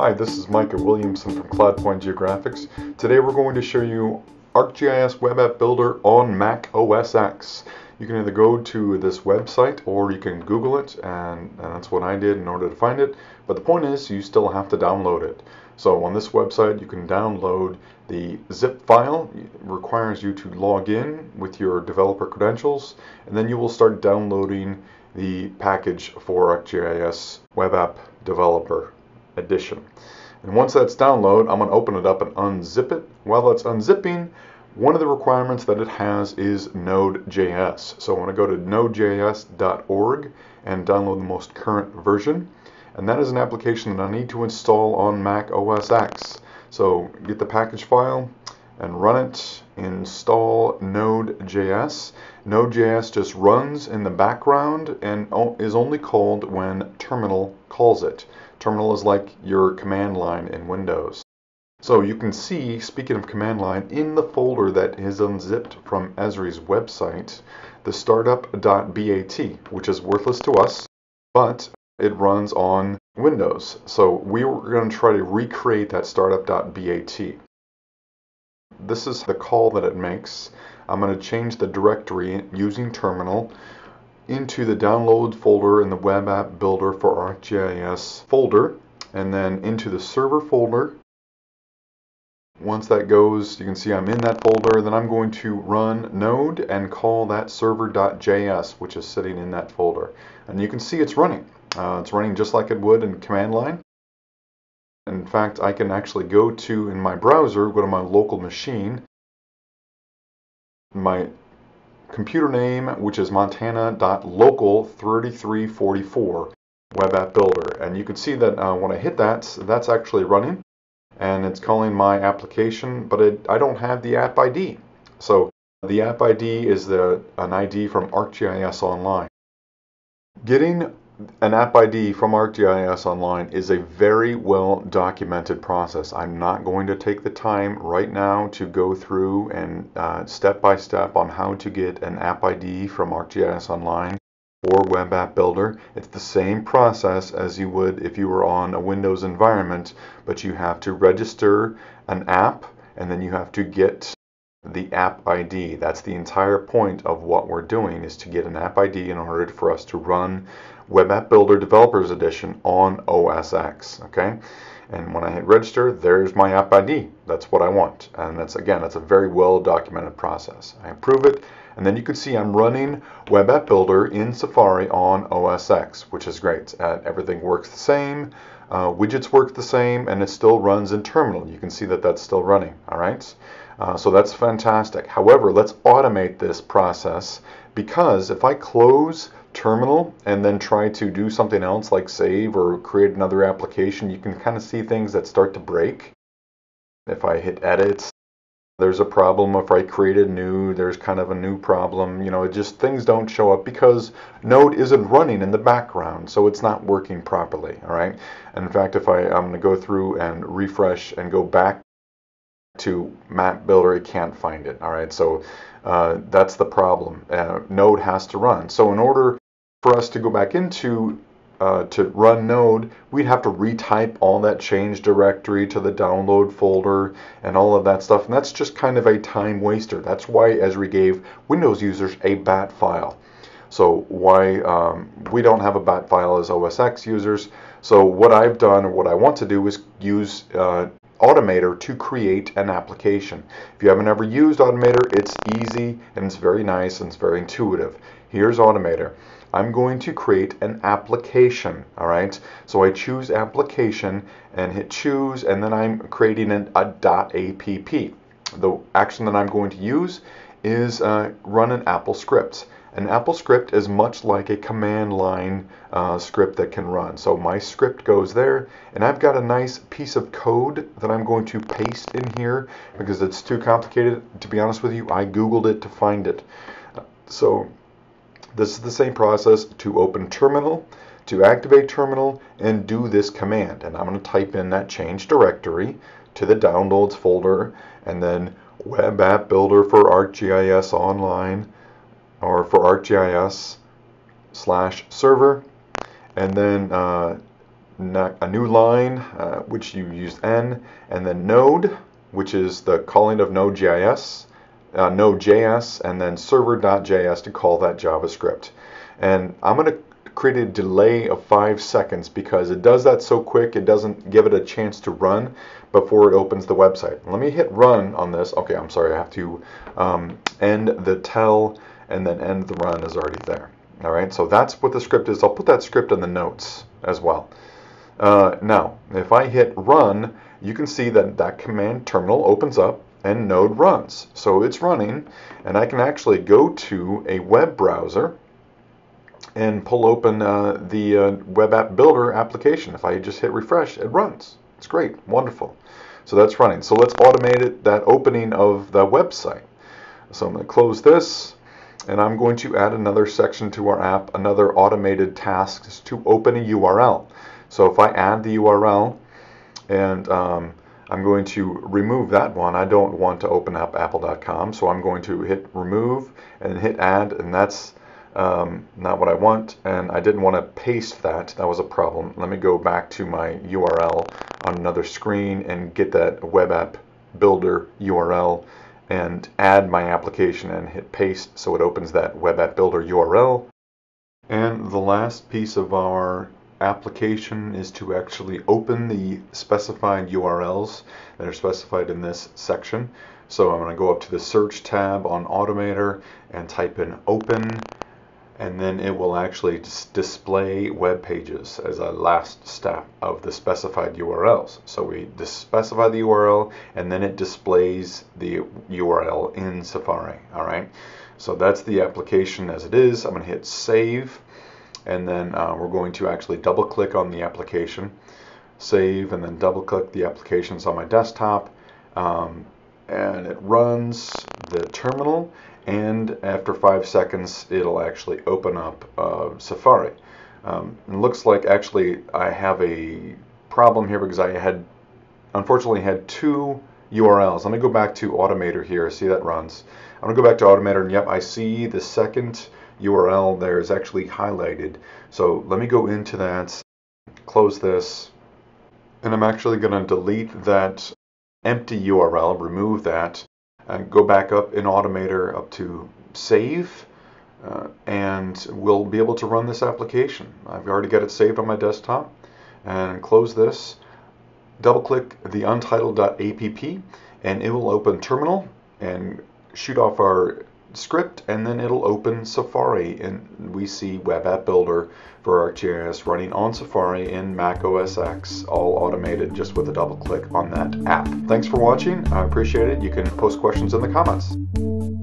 Hi, this is Micah Williamson from CloudPoint Geographics. Today we're going to show you ArcGIS Web App Builder on Mac OS X. You can either go to this website or you can Google it, and that's what I did in order to find it. But the point is, you still have to download it. So on this website, you can download the zip file. It requires you to log in with your developer credentials, and then you will start downloading the package for ArcGIS Web App Developer Edition. And once that's downloaded, I'm going to open it up and unzip it. While it's unzipping, one of the requirements that it has is Node.js. So I want to go to nodejs.org and download the most current version. And that is an application that I need to install on Mac OS X. So get the package file and run it. Install Node.js. Node.js just runs in the background and is only called when Terminal calls it. Terminal is like your command line in Windows. So you can see, speaking of command line, in the folder that is unzipped from Esri's website, the startup.bat, which is worthless to us, but it runs on Windows. So we were going to try to recreate that startup.bat. This is the call that it makes. I'm going to change the directory using Terminal into the download folder in the Web App Builder for ArcGIS folder, and then into the server folder. Once that goes, you can see I'm in that folder. Then I'm going to run node and call that server.js, which is sitting in that folder. And you can see it's running. It's running just like it would in command line. In fact, I can actually go to, in my browser, go to my local machine, my computer name, which is Montana.local3344 Web App Builder. And you can see that when I hit that, that's actually running. And it's calling my application, but I don't have the app ID. So the app ID is an ID from ArcGIS Online. Getting an app ID from ArcGIS Online is a very well documented process. I'm not going to take the time right now to go through and step by step on how to get an app ID from ArcGIS Online or Web App Builder. It's the same process as you would if you were on a Windows environment, but you have to register an app and then you have to get the app ID. That's the entire point of what we're doing, is to get an app ID in order for us to run Web App Builder Developers Edition on OS X. Okay, and when I hit register, there's my app ID. That's what I want, and that's a very well documented process. I approve it, and then you can see I'm running Web App Builder in Safari on OS X, which is great. Everything works the same, widgets work the same, and it still runs in Terminal. You can see that that's still running. All right. So that's fantastic. However, let's automate this process, because if I close Terminal and then try to do something else like save or create another application, you can kind of see things that start to break. If I hit edit, there's a problem. If I create a new, there's kind of a new problem. You know, it just, things don't show up because Node isn't running in the background, so it's not working properly. All right. And in fact, if I'm going to go through and refresh and go back to Map Builder, it can't find it. All right, so that's the problem. Node has to run. So in order for us to go back into to run Node, we'd have to retype all that change directory to the download folder and all of that stuff. And that's just kind of a time waster. That's why Esri gave Windows users a BAT file. So why we don't have a BAT file as OS X users. So what I've done, or what I want to do, is use Automator to create an application. If you haven't ever used Automator, it's easy and it's very nice and it's very intuitive. Here's Automator. I'm going to create an application. All right, so I choose application and hit choose, and then I'm creating a .app. The action that I'm going to use is run an AppleScript. An AppleScript is much like a command line script that can run. So my script goes there, and I've got a nice piece of code that I'm going to paste in here because it's too complicated. To be honest with you, I Googled it to find it. So this is the same process to open Terminal, to activate Terminal, and do this command. And I'm going to type in that change directory to the downloads folder, and then Web App Builder for ArcGIS Online, or for ArcGIS /server, and then a new line, which you use n, and then node, which is the calling of nodejs, and then server.js to call that JavaScript. And I'm going to create a delay of 5 seconds because it does that so quick it doesn't give it a chance to run before it opens the website. Let me hit run on this. Okay, I'm sorry, I have to end the tell and then end the run is already there. All right, so that's what the script is. I'll put that script in the notes as well. Now, if I hit run, you can see that that command terminal opens up and node runs. So it's running, and I can actually go to a web browser and pull open the Web App Builder application. If I just hit refresh, it runs. It's great, wonderful. So that's running. So let's automate it, that opening of the website. So I'm going to close this. And I'm going to add another section to our app, another automated task to open a URL. So if I add the URL, and I'm going to remove that one. I don't want to open up apple.com, so I'm going to hit remove and hit add, and that's not what I want. And I didn't want to paste that. That was a problem. Let me go back to my URL on another screen and get that Web App Builder URL and add my application and hit paste, so it opens that Web App Builder URL. And the last piece of our application is to actually open the specified URLs that are specified in this section. So I'm going to go up to the search tab on Automator and type in open, and then it will actually display web pages as a last step of the specified URLs. So we specify the URL, and then it displays the URL in Safari. All right, so that's the application as it is. I'm going to hit save, and then we're going to actually double click on the application, save, and then double click the applications on my desktop, and it runs the terminal. And after 5 seconds, it'll actually open up Safari. It looks like actually I have a problem here because I had, unfortunately, had two URLs. Let me go back to Automator here. See that runs. I'm going to go back to Automator, and yep, I see the second URL there is actually highlighted. So let me go into that, close this, and I'm actually going to delete that empty URL, remove that. Go back up in Automator up to save, and we'll be able to run this application. I've already got it saved on my desktop, and close this, double click the untitled.app, and it will open Terminal and shoot off our script, and then it'll open Safari, and we see Web App Builder for ArcGIS running on Safari in Mac OS X, all automated just with a double click on that app. Thanks for watching. I appreciate it. You can post questions in the comments.